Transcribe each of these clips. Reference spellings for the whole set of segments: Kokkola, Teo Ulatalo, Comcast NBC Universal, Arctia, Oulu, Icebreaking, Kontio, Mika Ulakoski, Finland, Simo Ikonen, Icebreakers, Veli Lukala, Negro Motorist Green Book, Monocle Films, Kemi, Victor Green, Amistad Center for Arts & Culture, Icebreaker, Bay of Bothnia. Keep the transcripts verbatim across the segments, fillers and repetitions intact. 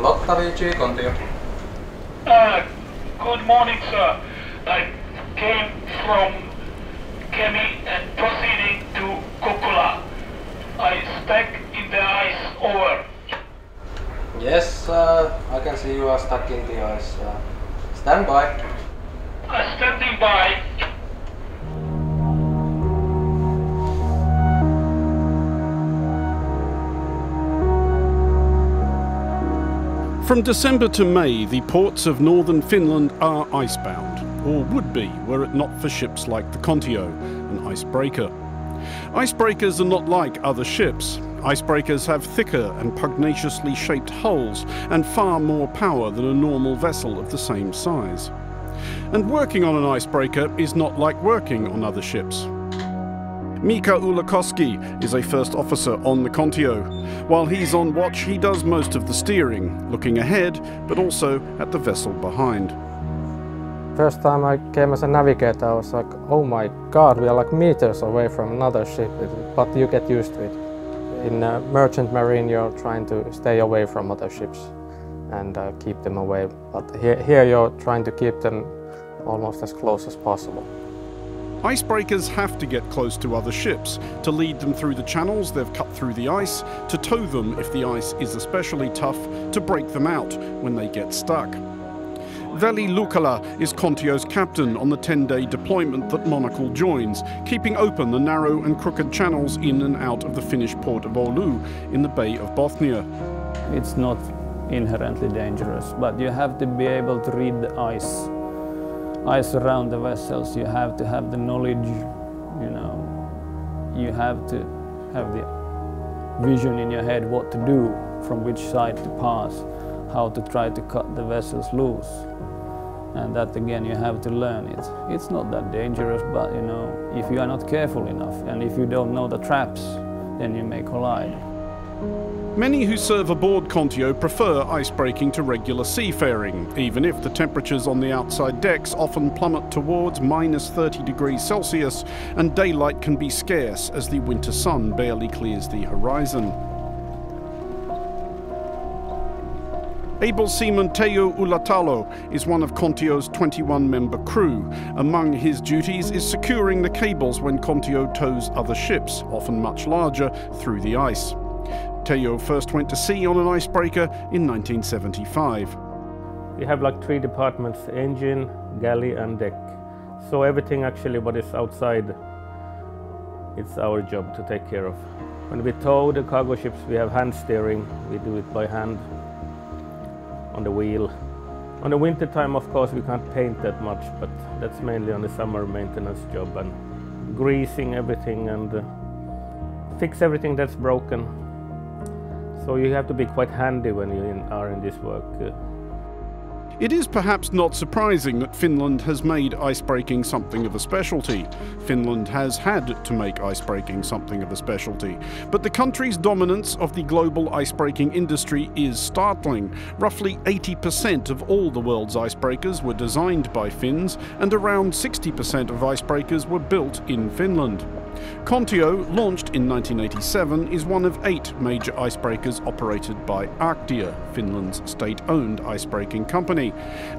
Lotta V G, Kontio. Uh, good morning, sir. I came from Kemi and proceeding to Kokkola. I stuck in the ice, over. Yes, uh, I can see you are stuck in the ice. Uh, stand by. Uh, standing by. From December to May, the ports of northern Finland are icebound, or would be were it not for ships like the Kontio, an icebreaker. Icebreakers are not like other ships. Icebreakers have thicker and pugnaciously shaped hulls and far more power than a normal vessel of the same size. And working on an icebreaker is not like working on other ships. Mika Ulakoski is a first officer on the Kontio. While he's on watch, he does most of the steering, looking ahead, but also at the vessel behind. First time I came as a navigator, I was like, oh my god, we are like meters away from another ship, but you get used to it. In a merchant marine, you're trying to stay away from other ships and uh, keep them away, but here, here you're trying to keep them almost as close as possible. Icebreakers have to get close to other ships, to lead them through the channels they've cut through the ice, to tow them if the ice is especially tough, to break them out when they get stuck. Veli Lukala is Kontio's captain on the ten-day deployment that Monocle joins, keeping open the narrow and crooked channels in and out of the Finnish port of Oulu in the Bay of Bothnia. It's not inherently dangerous, but you have to be able to read the ice. Ice around the vessels, you have to have the knowledge, you know, you have to have the vision in your head what to do, from which side to pass, how to try to cut the vessels loose. And that again, you have to learn it. It's not that dangerous, but you know, if you are not careful enough and if you don't know the traps, then you may collide. Many who serve aboard Kontio prefer icebreaking to regular seafaring, even if the temperatures on the outside decks often plummet towards minus thirty degrees Celsius and daylight can be scarce as the winter sun barely clears the horizon. Able seaman Teo Ulatalo is one of Kontio's twenty-one member crew. Among his duties is securing the cables when Kontio tows other ships, often much larger, through the ice. Teo first went to sea on an icebreaker in nineteen seventy-five. We have like three departments, engine, galley and deck. So everything actually what is outside, it's our job to take care of. When we tow the cargo ships, we have hand steering. We do it by hand, on the wheel. On the winter time, of course, we can't paint that much, but that's mainly on the summer maintenance job and greasing everything and uh, fix everything that's broken. So you have to be quite handy when you are in this work. It is perhaps not surprising that Finland has made icebreaking something of a specialty. Finland has had to make icebreaking something of a specialty. But the country's dominance of the global icebreaking industry is startling. Roughly eighty percent of all the world's icebreakers were designed by Finns, and around sixty percent of icebreakers were built in Finland. Kontio, launched in nineteen eighty-seven, is one of eight major icebreakers operated by Arctia, Finland's state-owned icebreaking company.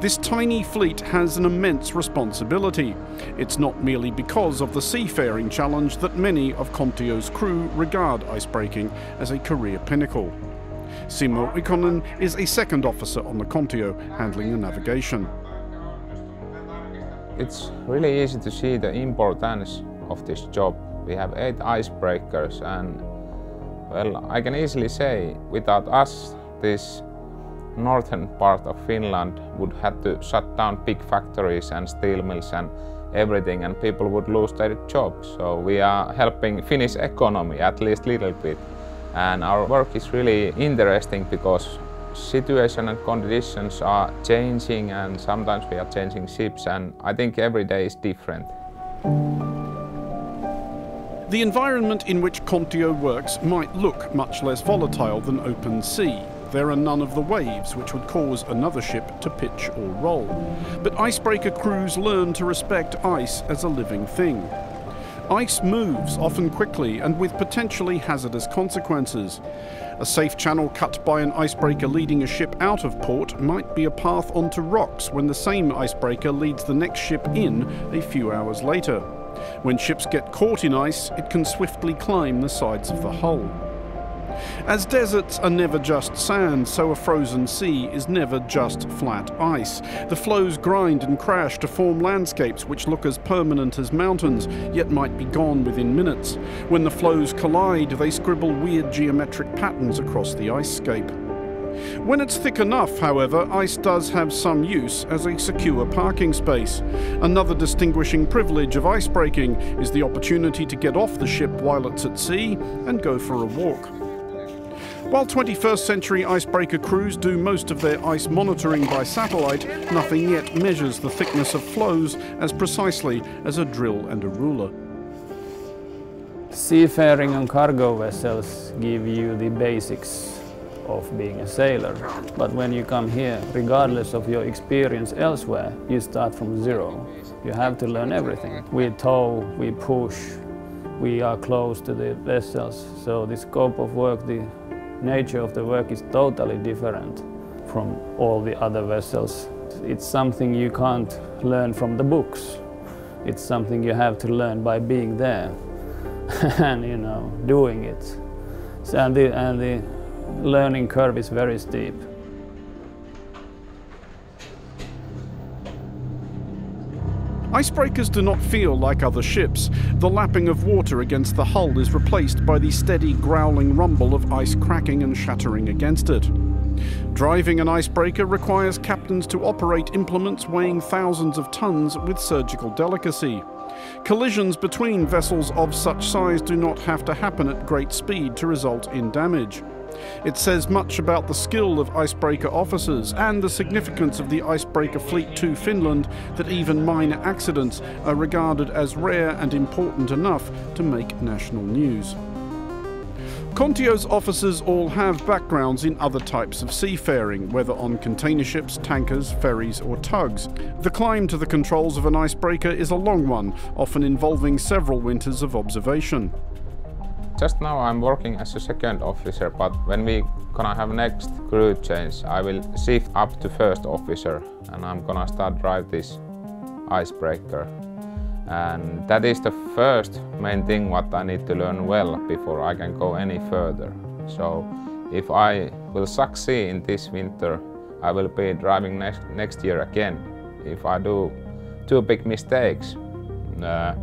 This tiny fleet has an immense responsibility. It's not merely because of the seafaring challenge that many of Kontio's crew regard icebreaking as a career pinnacle. Simo Ikonen is a second officer on the Kontio, handling the navigation. It's really easy to see the importance of this job. We have eight icebreakers and, well, I can easily say without us this northern part of Finland would have to shut down big factories and steel mills and everything, and people would lose their jobs. So we are helping Finnish economy at least a little bit, and our work is really interesting because situation and conditions are changing, and sometimes we are changing ships, and I think every day is different. The environment in which Kontio works might look much less volatile than open sea. There are none of the waves which would cause another ship to pitch or roll. But icebreaker crews learn to respect ice as a living thing. Ice moves, often quickly, and with potentially hazardous consequences. A safe channel cut by an icebreaker leading a ship out of port might be a path onto rocks when the same icebreaker leads the next ship in a few hours later. When ships get caught in ice, it can swiftly climb the sides of the hull. As deserts are never just sand, so a frozen sea is never just flat ice. The floes grind and crash to form landscapes which look as permanent as mountains, yet might be gone within minutes. When the floes collide, they scribble weird geometric patterns across the icescape. When it's thick enough, however, ice does have some use as a secure parking space. Another distinguishing privilege of icebreaking is the opportunity to get off the ship while it's at sea and go for a walk. While twenty-first century icebreaker crews do most of their ice monitoring by satellite, nothing yet measures the thickness of floes as precisely as a drill and a ruler. Seafaring and cargo vessels give you the basics of being a sailor, but when you come here, regardless of your experience elsewhere, you start from zero. You have to learn everything. We tow, we push, we are close to the vessels, so the scope of work, the nature of the work is totally different from all the other vessels. It's something you can't learn from the books. It's something you have to learn by being there and, you know, doing it. So, and, the, and the learning curve is very steep. Icebreakers do not feel like other ships. The lapping of water against the hull is replaced by the steady growling rumble of ice cracking and shattering against it. Driving an icebreaker requires captains to operate implements weighing thousands of tons with surgical delicacy. Collisions between vessels of such size do not have to happen at great speed to result in damage. It says much about the skill of icebreaker officers and the significance of the icebreaker fleet to Finland that even minor accidents are regarded as rare and important enough to make national news. Kontio's officers all have backgrounds in other types of seafaring, whether on container ships, tankers, ferries or tugs. The climb to the controls of an icebreaker is a long one, often involving several winters of observation. Just now I'm working as a second officer, but when we gonna have next crew change, I will shift up to first officer and I'm gonna start drive this icebreaker. And that is the first main thing what I need to learn well before I can go any further. So if I will succeed in this winter, I will be driving next, next year again. If I do two big mistakes, uh,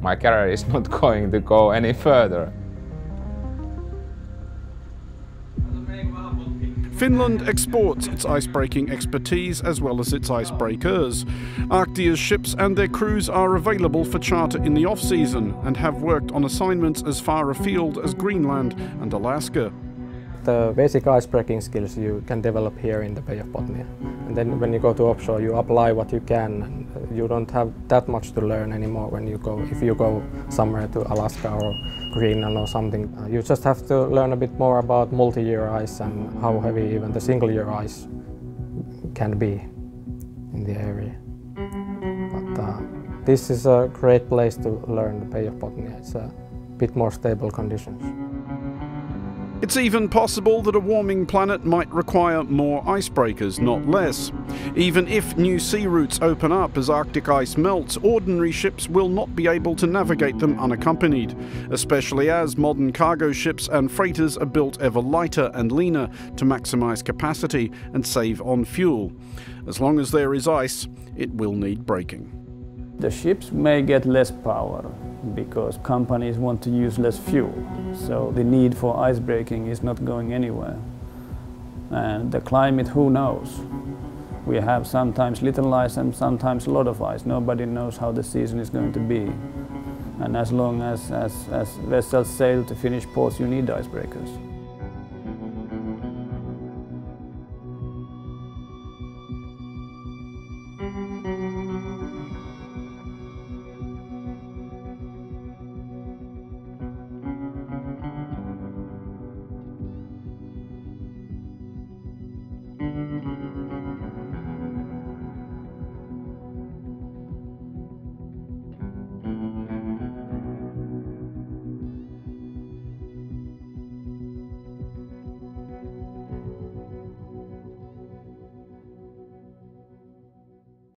my career is not going to go any further. Finland exports its icebreaking expertise as well as its icebreakers. Arctia's ships and their crews are available for charter in the off-season and have worked on assignments as far afield as Greenland and Alaska. The basic icebreaking skills you can develop here in the Bay of Bothnia. And then when you go to offshore, you apply what you can. You don't have that much to learn anymore when you go, if you go somewhere to Alaska or Greenland or something. You just have to learn a bit more about multi-year ice and how heavy even the single-year ice can be in the area. But uh, this is a great place to learn the Bay of Bothnia. It's a bit more stable conditions. It's even possible that a warming planet might require more icebreakers, not less. Even if new sea routes open up as Arctic ice melts, ordinary ships will not be able to navigate them unaccompanied, especially as modern cargo ships and freighters are built ever lighter and leaner to maximize capacity and save on fuel. As long as there is ice, it will need braking. The ships may get less power, because companies want to use less fuel. So the need for ice breaking is not going anywhere. And the climate, who knows? We have sometimes little ice and sometimes a lot of ice. Nobody knows how the season is going to be. And as long as, as, as vessels sail to Finnish ports, you need icebreakers.